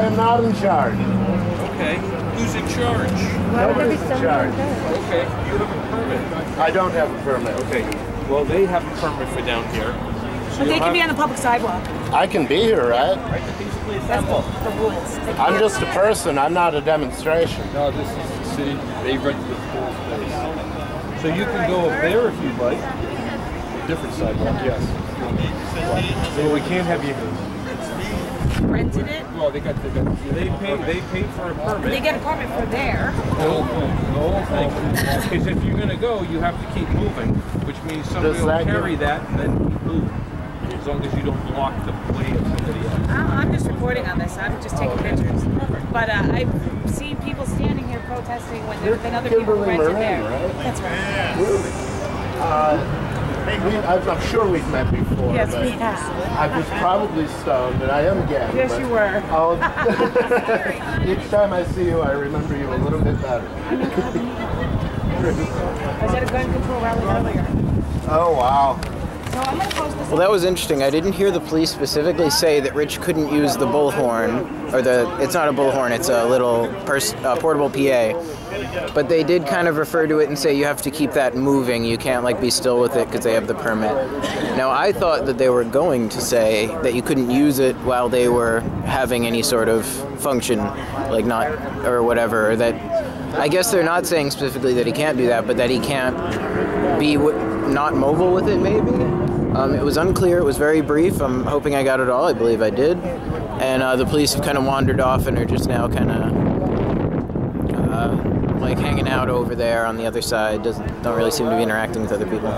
I am not in charge. Okay. Who's in charge? Nobody's in charge. Okay. You have a permit. I don't have a permit. Okay. Well, they have a permit for down here. But they can be on the public sidewalk. I can be here, right? That's the rules. I'm just a person. I'm not a demonstration. No, this is the city. They rented the whole space. So you can go up there if you'd like. Different sidewalk, yes. So we can't have you here. Rented it? Well, they paid for a permit. They get a permit for there. The whole thing. Because if you're going to go, you have to keep moving, which means somebody will carry that and then keep moving. As long as you don't block the way of somebody else. I'm just reporting on this. I'm just taking pictures. But I've seen people standing here protesting when there's been other people rented there. Right? That's right. Yeah. I'm sure we've met before. Yes, we have. I was probably stoned, and I am gay. Yes, you were. Each time I see you, I remember you a little bit better. I was at a gun control rally earlier. Oh, wow. Well, that was interesting. I didn't hear the police specifically say that Rich couldn't use the bullhorn, or it's not a bullhorn, it's a little portable PA. But they did kind of refer to it and say you have to keep that moving. You can't like be still with it because they have the permit. Now, I thought that they were going to say that you couldn't use it while they were having any sort of function, like not or whatever. That I guess they're not saying specifically that he can't do that, but that he can't be not mobile with it, maybe. It was unclear. It was very brief. I'm hoping I got it all. I believe I did. And the police have kind of wandered off and are just now kind of like hanging out over there on the other side. Don't really seem to be interacting with other people.